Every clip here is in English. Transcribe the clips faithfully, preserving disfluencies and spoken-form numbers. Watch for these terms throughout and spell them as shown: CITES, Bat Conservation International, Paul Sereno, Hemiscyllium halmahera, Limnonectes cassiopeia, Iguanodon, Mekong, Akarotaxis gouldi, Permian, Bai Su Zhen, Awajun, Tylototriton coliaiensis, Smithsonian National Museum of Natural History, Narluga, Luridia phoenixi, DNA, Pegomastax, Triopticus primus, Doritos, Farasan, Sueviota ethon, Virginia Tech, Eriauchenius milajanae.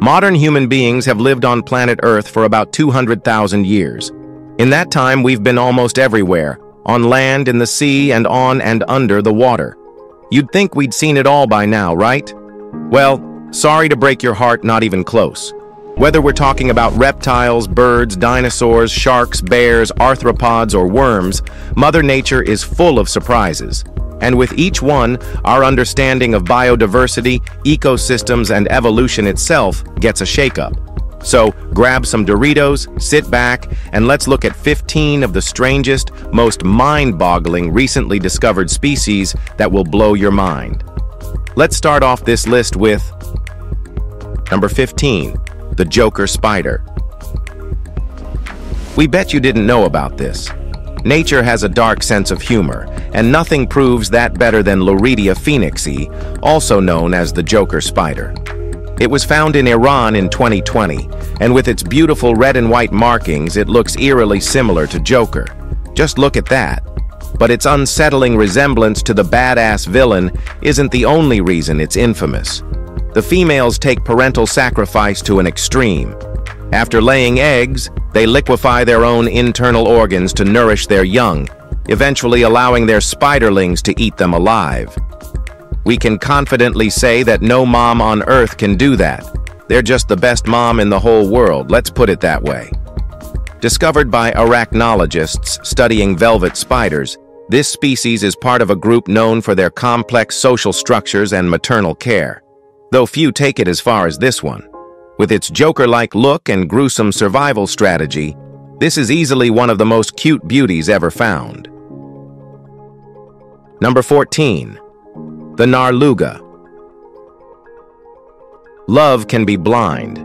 Modern human beings have lived on planet Earth for about two hundred thousand years. In that time, we've been almost everywhere, on land, in the sea, and on and under the water. You'd think we'd seen it all by now, right? Well, sorry to break your heart, not even close. Whether we're talking about reptiles, birds, dinosaurs, sharks, bears, arthropods, or worms, Mother Nature is full of surprises. And with each one, our understanding of biodiversity, ecosystems, and evolution itself gets a shakeup. So grab some Doritos, sit back, and let's look at fifteen of the strangest, most mind-boggling recently discovered species that will blow your mind. Let's start off this list with number fifteen, the Joker Spider. We bet you didn't know about this. Nature has a dark sense of humor, and nothing proves that better than Luridia phoenixi, also known as the Joker Spider. It was found in Iran in twenty twenty, and with its beautiful red and white markings, it looks eerily similar to Joker. Just look at that. But its unsettling resemblance to the badass villain isn't the only reason it's infamous. The females take parental sacrifice to an extreme. After laying eggs, they liquefy their own internal organs to nourish their young, eventually allowing their spiderlings to eat them alive. We can confidently say that no mom on Earth can do that. They're just the best mom in the whole world, let's put it that way. Discovered by arachnologists studying velvet spiders, this species is part of a group known for their complex social structures and maternal care, though few take it as far as this one. With its Joker-like look and gruesome survival strategy, this is easily one of the most cute beauties ever found. Number fourteen. The Narluga. Love can be blind.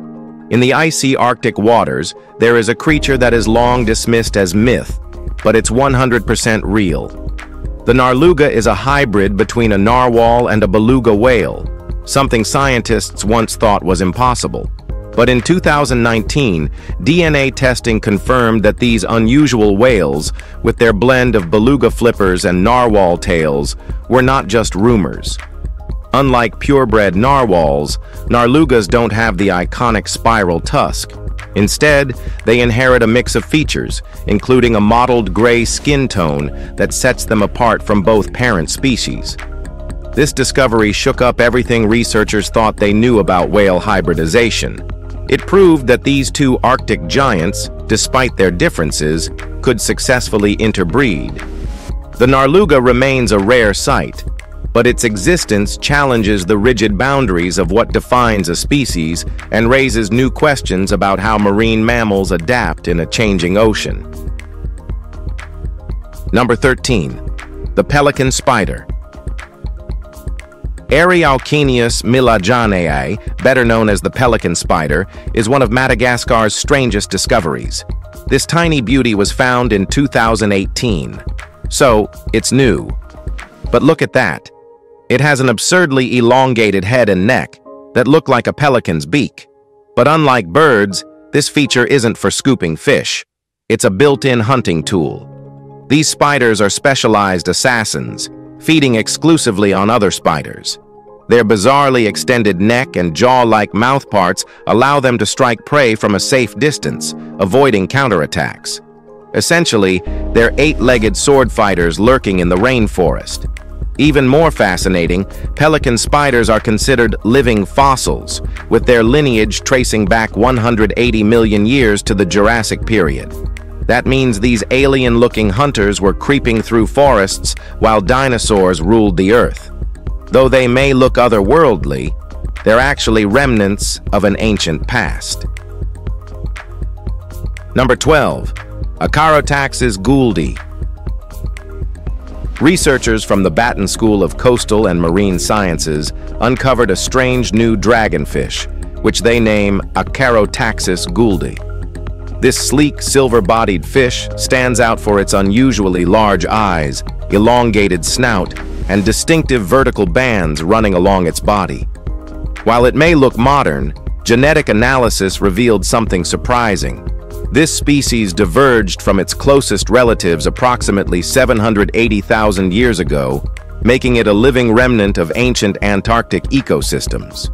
In the icy Arctic waters, there is a creature that is long dismissed as myth, but it's one hundred percent real. The Narluga is a hybrid between a narwhal and a beluga whale, something scientists once thought was impossible. But in two thousand nineteen, D N A testing confirmed that these unusual whales, with their blend of beluga flippers and narwhal tails, were not just rumors. Unlike purebred narwhals, narlugas don't have the iconic spiral tusk. Instead, they inherit a mix of features, including a mottled gray skin tone that sets them apart from both parent species. This discovery shook up everything researchers thought they knew about whale hybridization. It proved that these two Arctic giants, despite their differences, could successfully interbreed. The Narluga remains a rare sight, but its existence challenges the rigid boundaries of what defines a species and raises new questions about how marine mammals adapt in a changing ocean. Number thirteen. The Pelican Spider. Eriauchenius milajanae, better known as the pelican spider, is one of Madagascar's strangest discoveries. This tiny beauty was found in two thousand eighteen. So, it's new. But look at that. It has an absurdly elongated head and neck that look like a pelican's beak. But unlike birds, this feature isn't for scooping fish. It's a built-in hunting tool. These spiders are specialized assassins, feeding exclusively on other spiders. Their bizarrely extended neck and jaw-like mouthparts allow them to strike prey from a safe distance, avoiding counterattacks. Essentially, they're eight-legged sword fighters lurking in the rainforest. Even more fascinating, pelican spiders are considered living fossils, with their lineage tracing back one hundred eighty million years to the Jurassic period. That means these alien-looking hunters were creeping through forests while dinosaurs ruled the Earth. Though they may look otherworldly, they're actually remnants of an ancient past. Number twelve. Akarotaxis gouldi. Researchers from the Batten School of Coastal and Marine Sciences uncovered a strange new dragonfish, which they name Akarotaxis gouldi. This sleek, silver-bodied fish stands out for its unusually large eyes, elongated snout, and distinctive vertical bands running along its body. While it may look modern, genetic analysis revealed something surprising. This species diverged from its closest relatives approximately seven hundred eighty thousand years ago, making it a living remnant of ancient Antarctic ecosystems.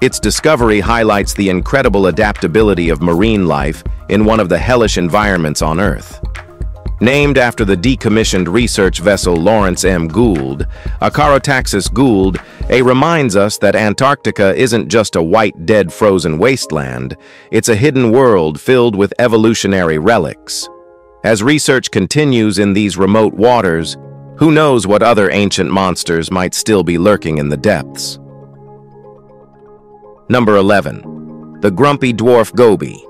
Its discovery highlights the incredible adaptability of marine life in one of the hellish environments on Earth. Named after the decommissioned research vessel Lawrence M. Gould, Akarotaxis gouldi reminds us that Antarctica isn't just a white, dead, frozen wasteland, it's a hidden world filled with evolutionary relics. As research continues in these remote waters, who knows what other ancient monsters might still be lurking in the depths. Number eleven. The Grumpy Dwarf Goby.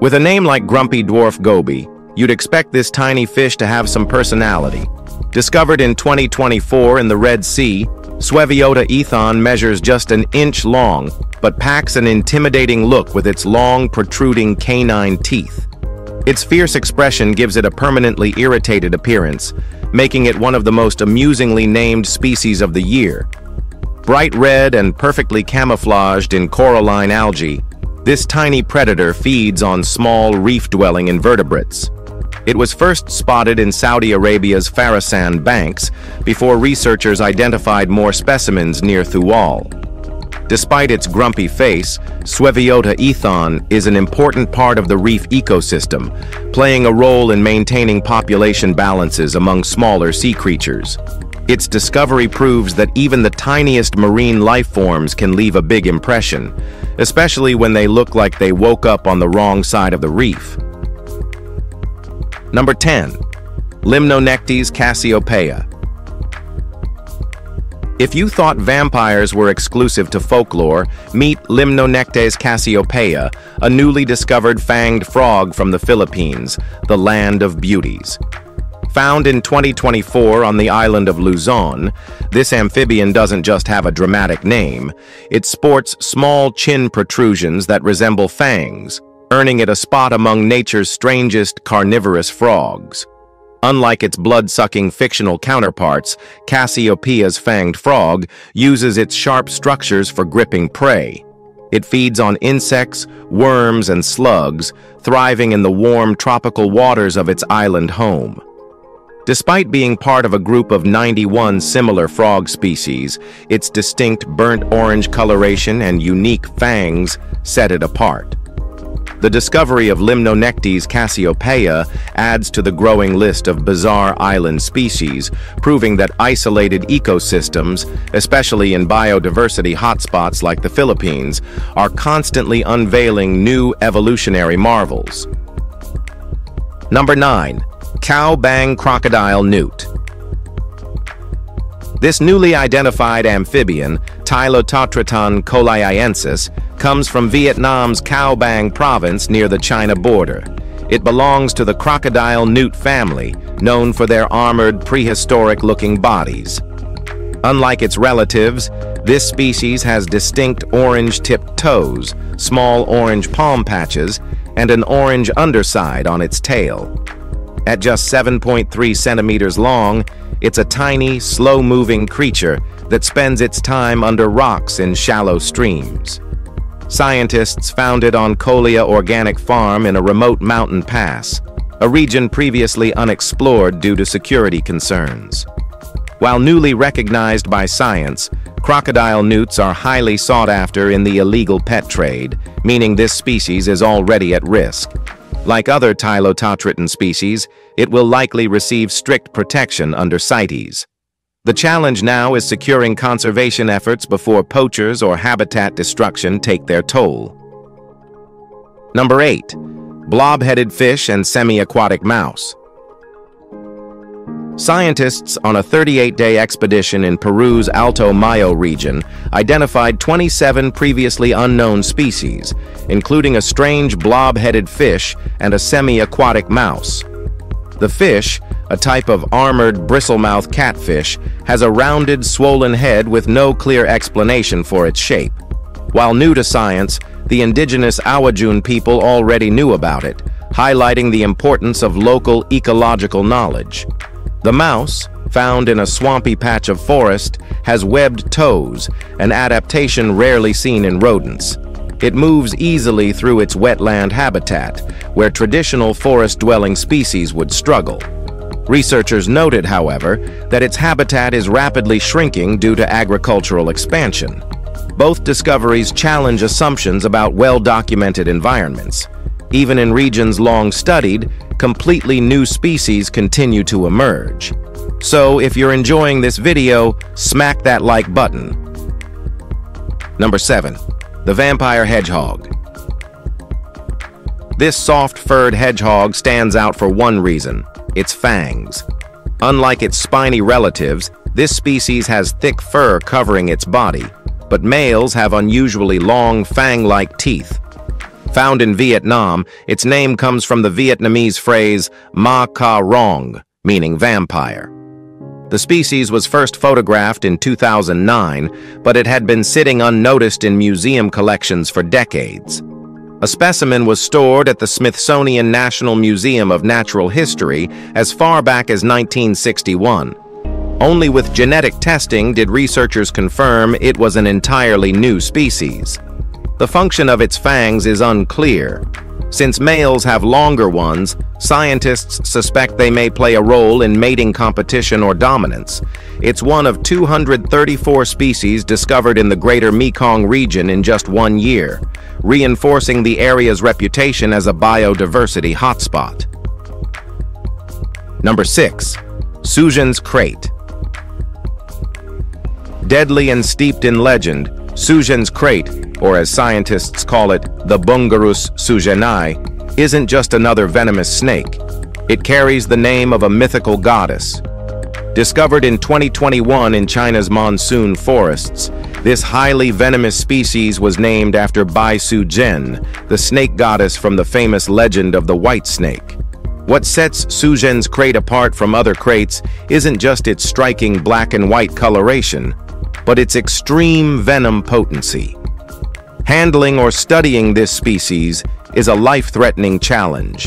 With a name like Grumpy Dwarf Goby, you'd expect this tiny fish to have some personality. Discovered in twenty twenty-four in the Red Sea, Sueviota ethon measures just an inch long, but packs an intimidating look with its long, protruding canine teeth. Its fierce expression gives it a permanently irritated appearance, making it one of the most amusingly named species of the year. Bright red and perfectly camouflaged in coralline algae, this tiny predator feeds on small reef-dwelling invertebrates. It was first spotted in Saudi Arabia's Farasan banks before researchers identified more specimens near Thual. Despite its grumpy face, Sueviota ethon is an important part of the reef ecosystem, playing a role in maintaining population balances among smaller sea creatures. Its discovery proves that even the tiniest marine life forms can leave a big impression, especially when they look like they woke up on the wrong side of the reef. Number ten. Limnonectes cassiopeia. If you thought vampires were exclusive to folklore, meet Limnonectes cassiopeia, a newly discovered fanged frog from the Philippines, the land of beauties. Found in twenty twenty-four on the island of Luzon, this amphibian doesn't just have a dramatic name, it sports small chin protrusions that resemble fangs, earning it a spot among nature's strangest carnivorous frogs. Unlike its blood-sucking fictional counterparts, Cassiopeia's fanged frog uses its sharp structures for gripping prey. It feeds on insects, worms, and slugs, thriving in the warm tropical waters of its island home. Despite being part of a group of ninety-one similar frog species, its distinct burnt-orange coloration and unique fangs set it apart. The discovery of Limnonectes cassiopeia adds to the growing list of bizarre island species, proving that isolated ecosystems, especially in biodiversity hotspots like the Philippines, are constantly unveiling new evolutionary marvels. Number nine. Cow Bang Crocodile Newt. This newly identified amphibian, Tylototriton coliaiensis, comes from Vietnam's Cao Bang province near the China border. It belongs to the crocodile newt family, known for their armored, prehistoric-looking bodies. Unlike its relatives, this species has distinct orange-tipped toes, small orange palm patches, and an orange underside on its tail. At just seven point three centimeters long, it's a tiny, slow-moving creature that spends its time under rocks in shallow streams. Scientists found it on Colia Organic Farm in a remote mountain pass, a region previously unexplored due to security concerns. While newly recognized by science, crocodile newts are highly sought after in the illegal pet trade, meaning this species is already at risk. Like other Tylototriton species, it will likely receive strict protection under CITES. The challenge now is securing conservation efforts before poachers or habitat destruction take their toll. Number eight. Blob-headed fish and semi-aquatic mouse. Scientists on a thirty-eight day expedition in Peru's Alto Mayo region identified twenty-seven previously unknown species, including a strange blob-headed fish and a semi-aquatic mouse. The fish, a type of armored bristlemouth catfish, has a rounded, swollen head with no clear explanation for its shape. While new to science, the indigenous Awajun people already knew about it, highlighting the importance of local ecological knowledge. The mouse, found in a swampy patch of forest, has webbed toes, an adaptation rarely seen in rodents. It moves easily through its wetland habitat, where traditional forest-dwelling species would struggle. Researchers noted, however, that its habitat is rapidly shrinking due to agricultural expansion. both discoveries challenge assumptions about well-documented environments. Even in regions long studied, completely new species continue to emerge. So, if you're enjoying this video, smack that like button. Number seven. The vampire hedgehog. This soft-furred hedgehog stands out for one reason: its fangs. Unlike its spiny relatives, this species has thick fur covering its body, but males have unusually long, fang-like teeth. Found in Vietnam, its name comes from the Vietnamese phrase ma ca rong, meaning vampire. The species was first photographed in two thousand nine, but it had been sitting unnoticed in museum collections for decades. A specimen was stored at the Smithsonian National Museum of Natural History as far back as nineteen sixty-one. Only with genetic testing did researchers confirm it was an entirely new species. The function of its fangs is unclear. Since males have longer ones, scientists suspect they may play a role in mating competition or dominance. It's one of two hundred thirty-four species discovered in the greater Mekong region in just one year, reinforcing the area's reputation as a biodiversity hotspot. Number six. Suzhen's crate. Deadly and steeped in legend, Suzhen's crate, or as scientists call it, the Bungarus Suzhenai, isn't just another venomous snake. It carries the name of a mythical goddess. Discovered in twenty twenty-one in China's monsoon forests, this highly venomous species was named after Bai Su Zhen, the snake goddess from the famous legend of the white snake. What sets Suzhen's crate apart from other crates isn't just its striking black and white coloration, but its extreme venom potency. Handling or studying this species is a life-threatening challenge,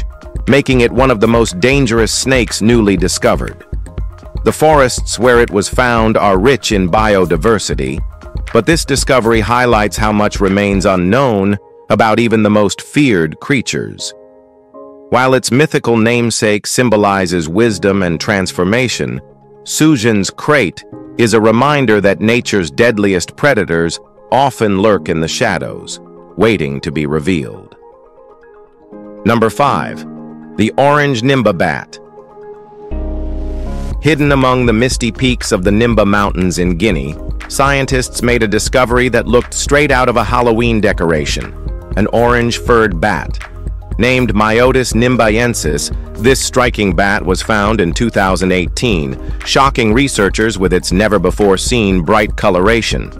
making it one of the most dangerous snakes newly discovered. The forests where it was found are rich in biodiversity, but this discovery highlights how much remains unknown about even the most feared creatures. While its mythical namesake symbolizes wisdom and transformation, Suzhen's crate is a reminder that nature's deadliest predators often lurk in the shadows, waiting to be revealed. Number five. The orange nimba bat. Hidden among the misty peaks of the Nimba Mountains in Guinea, scientists made a discovery that looked straight out of a Halloween decoration: an orange-furred bat. Named Myotis nimbaensis, this striking bat was found in two thousand eighteen, shocking researchers with its never-before-seen bright coloration.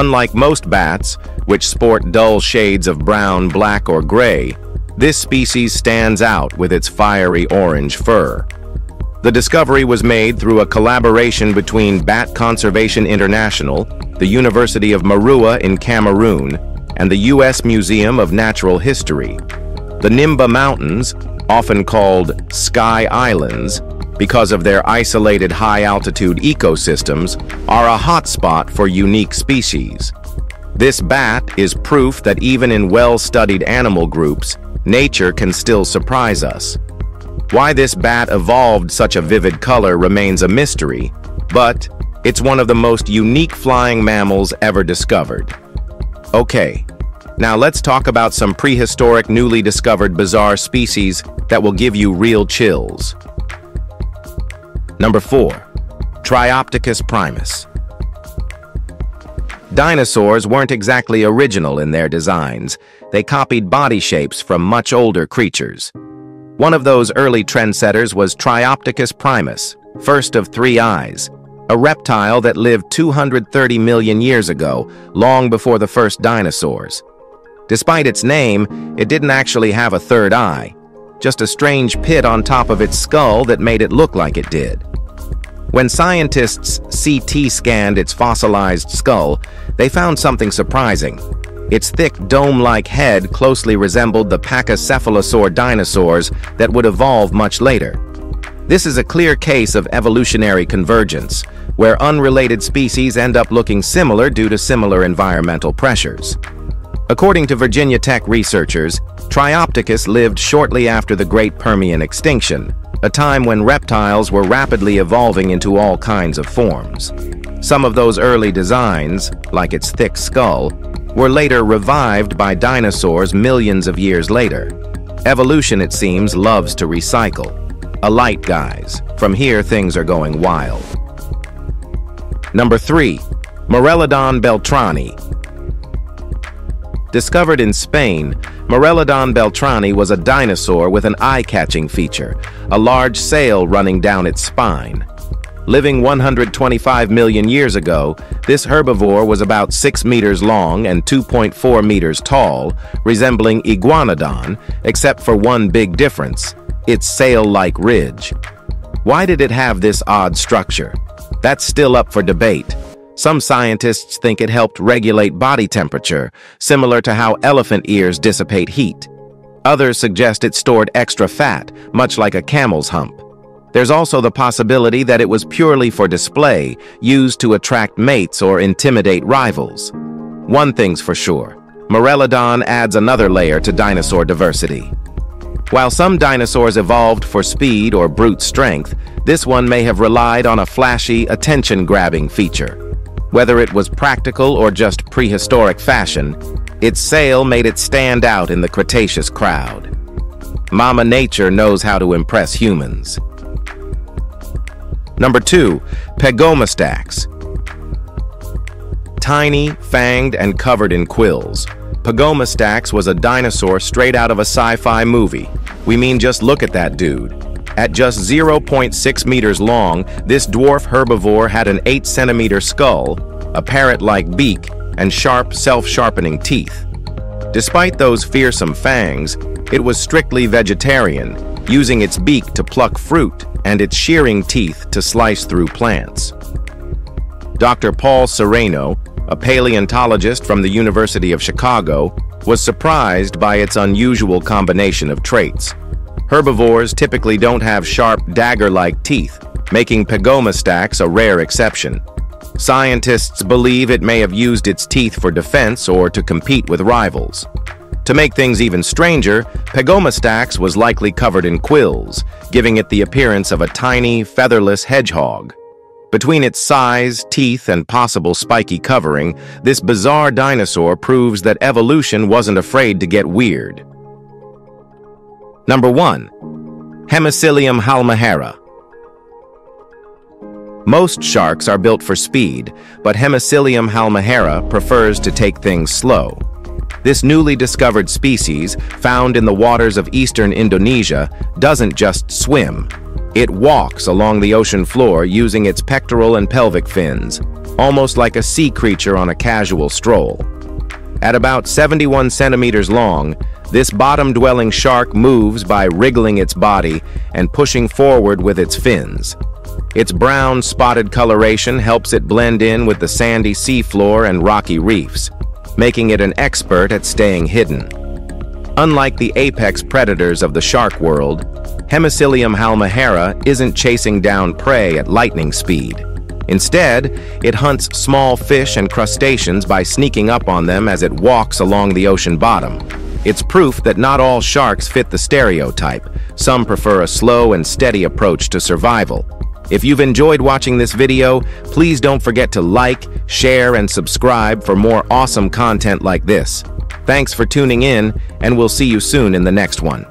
Unlike most bats, which sport dull shades of brown, black, or gray, this species stands out with its fiery orange fur. The discovery was made through a collaboration between Bat Conservation International, the University of Maroua in Cameroon, and the U S Museum of Natural History. The Nimba Mountains, often called Sky Islands because of their isolated high-altitude ecosystems, are a hotspot for unique species. This bat is proof that even in well-studied animal groups, nature can still surprise us. Why this bat evolved such a vivid color remains a mystery, but it's one of the most unique flying mammals ever discovered. Okay. Now let's talk about some prehistoric, newly discovered bizarre species that will give you real chills. Number four. Triopticus primus. Dinosaurs weren't exactly original in their designs. They copied body shapes from much older creatures. One of those early trendsetters was Triopticus primus, first of three eyes, a reptile that lived two hundred thirty million years ago, long before the first dinosaurs. Despite its name, it didn't actually have a third eye, just a strange pit on top of its skull that made it look like it did. When scientists C T scanned its fossilized skull, they found something surprising. Its thick, dome-like head closely resembled the pachycephalosaur dinosaurs that would evolve much later. This is a clear case of evolutionary convergence, where unrelated species end up looking similar due to similar environmental pressures. According to Virginia Tech researchers, Triopticus lived shortly after the Great Permian extinction, a time when reptiles were rapidly evolving into all kinds of forms. Some of those early designs, like its thick skull, were later revived by dinosaurs millions of years later. Evolution, it seems, loves to recycle. Alight, guys. From here, things are going wild. Number three, Morelladon beltrani. Discovered in Spain, Morelladon beltrani was a dinosaur with an eye-catching feature, a large sail running down its spine. Living one hundred twenty-five million years ago, this herbivore was about six meters long and two point four meters tall, resembling Iguanodon, except for one big difference, its sail-like ridge. Why did it have this odd structure? That's still up for debate. Some scientists think it helped regulate body temperature, similar to how elephant ears dissipate heat. Others suggest it stored extra fat, much like a camel's hump. There's also the possibility that it was purely for display, used to attract mates or intimidate rivals. One thing's for sure, Morelladon adds another layer to dinosaur diversity. While some dinosaurs evolved for speed or brute strength, this one may have relied on a flashy, attention-grabbing feature. Whether it was practical or just prehistoric fashion, its sail made it stand out in the Cretaceous crowd. Mama Nature knows how to impress humans. Number two, Pegomastax. Tiny, fanged, and covered in quills, Pegomastax was a dinosaur straight out of a sci-fi movie. We mean, just look at that dude. At just zero point six meters long, this dwarf herbivore had an eight centimeter skull, a parrot-like beak, and sharp, self-sharpening teeth. Despite those fearsome fangs, it was strictly vegetarian, using its beak to pluck fruit and its shearing teeth to slice through plants. Doctor Paul Sereno, a paleontologist from the University of Chicago, was surprised by its unusual combination of traits. Herbivores typically don't have sharp, dagger-like teeth, making Pegomastax a rare exception. Scientists believe it may have used its teeth for defense or to compete with rivals. To make things even stranger, Pegomastax was likely covered in quills, giving it the appearance of a tiny, featherless hedgehog. Between its size, teeth, and possible spiky covering, this bizarre dinosaur proves that evolution wasn't afraid to get weird. Number one, Hemiscyllium halmahera. Most sharks are built for speed, but Hemiscyllium halmahera prefers to take things slow. This newly discovered species, found in the waters of eastern Indonesia, doesn't just swim. It walks along the ocean floor using its pectoral and pelvic fins, almost like a sea creature on a casual stroll. At about seventy-one centimeters long, this bottom-dwelling shark moves by wriggling its body and pushing forward with its fins. Its brown, spotted coloration helps it blend in with the sandy seafloor and rocky reefs, making it an expert at staying hidden. Unlike the apex predators of the shark world, Hemiscyllium halmahera isn't chasing down prey at lightning speed. Instead, it hunts small fish and crustaceans by sneaking up on them as it walks along the ocean bottom. It's proof that not all sharks fit the stereotype. Some prefer a slow and steady approach to survival. If you've enjoyed watching this video, please don't forget to like, share, and subscribe for more awesome content like this. Thanks for tuning in, and we'll see you soon in the next one.